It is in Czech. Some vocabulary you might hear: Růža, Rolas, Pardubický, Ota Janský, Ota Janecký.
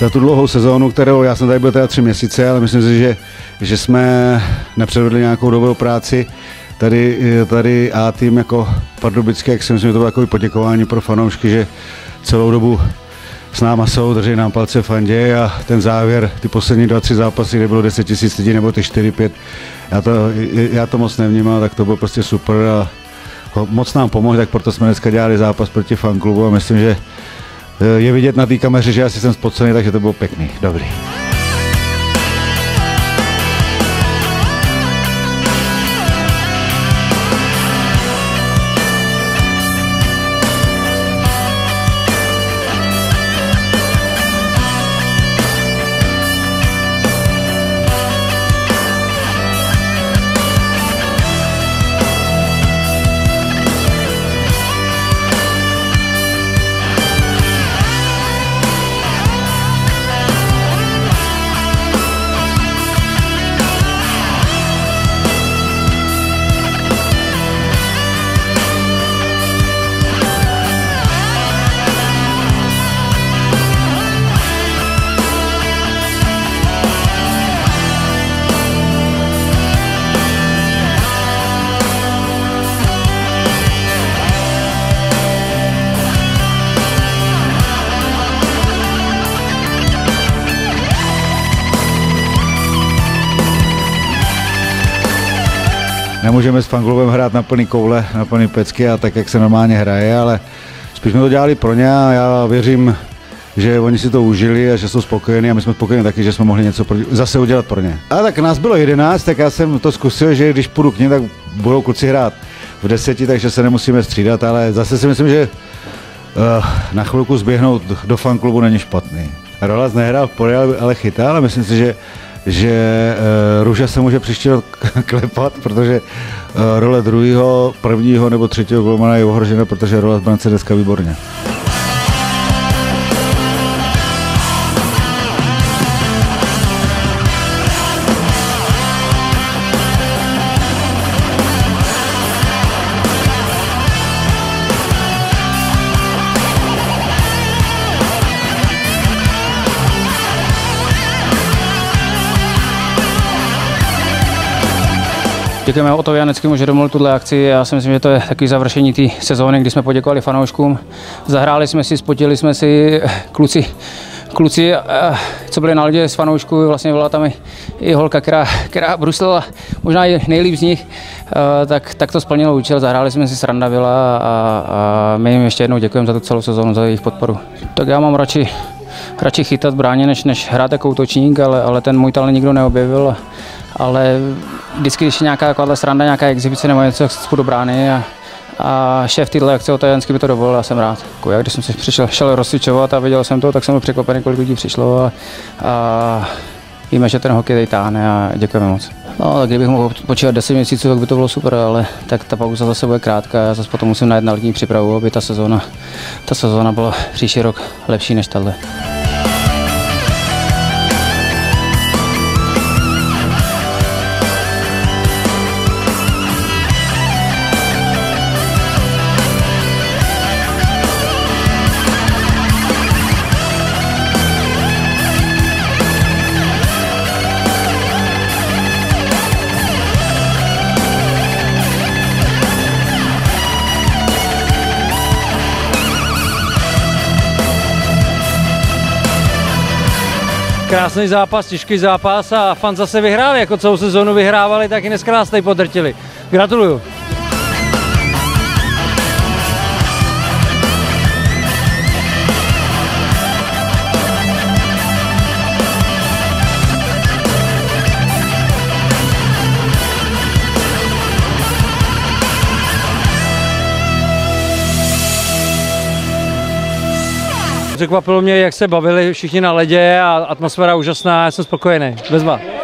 za tu dlouhou sezónu, kterou já jsem tady byl teda 3 měsíce, ale myslím si, že jsme nepředvedli nějakou dobrou práci tady a tým jako Pardubický, jak si myslím, že to bylo takové poděkování pro fanoušky, že celou dobu s náma jsou, drží nám palce, fandí, a ten závěr, ty poslední 2-3 zápasy, kde bylo 10 000 lidí nebo ty 4-5, já to moc nevnímal, tak to bylo prostě super a moc nám pomohli, tak proto jsme dneska dělali zápas proti fanklubu a myslím, že je vidět na té kameře, že asi jsem spocený, takže to bylo pěkný, dobrý. Nemůžeme s fanklubem hrát na plný koule, na plný pecky a tak, jak se normálně hraje, ale spíš jsme to dělali pro ně a já věřím, že oni si to užili a že jsou spokojení a my jsme spokojeni taky, že jsme mohli něco zase udělat pro ně. A tak nás bylo 11, tak já jsem to zkusil, že když půjdu k nim, tak budou kluci hrát v 10, takže se nemusíme střídat, ale zase si myslím, že na chvilku zběhnout do fanklubu není špatný. Rolas nehrál v poli, ale chytal, ale myslím si, že Růža se může příští rok klepat, protože role druhého, prvního nebo třetího golmana je ohrožena, protože role z brance dneska výborně. Děkujeme Otovi Janeckému, že domluvil tuhle akci. Já si myslím, že to je takové završení té sezóny, kdy jsme poděkovali fanouškům. Zahráli jsme si, spotili jsme si, kluci, co byli na ledě s fanoušků, vlastně byla tam i holka, která bruslela, možná i nejlíp z nich, tak to splnilo účel, zahráli jsme si, sranda byla a my jim ještě jednou děkujeme za tu celou sezónu, za jejich podporu. Tak já mám radši chytat bráně, než hrát jako útočník, ale ten můj talent nikdo neobjevil. Ale vždycky, když je nějaká takováhle sranda, nějaká exibice nebo něco, jdu do brány a šéf této akce Ota Janský mi to dovolil a jsem rád. Já když jsem se šel rozcvičovat a viděl jsem to, tak jsem byl překvapený, kolik lidí přišlo a víme, že ten hokej tady táhne a děkujeme moc. No, tak kdybych mohl počívat 10 měsíců, tak by to bylo super, ale tak ta pauza zase bude krátká. Já zase potom musím najít na letní přípravu, aby ta sezóna byla příští rok lepší než tahle. Krásný zápas, těžký zápas a fan zase vyhrál, jako celou sezónu vyhrávali, tak i dneska nás tady podrtili. Gratuluju. Překvapilo mě, jak se bavili všichni na ledě a atmosféra úžasná, já jsem spokojený, bezva.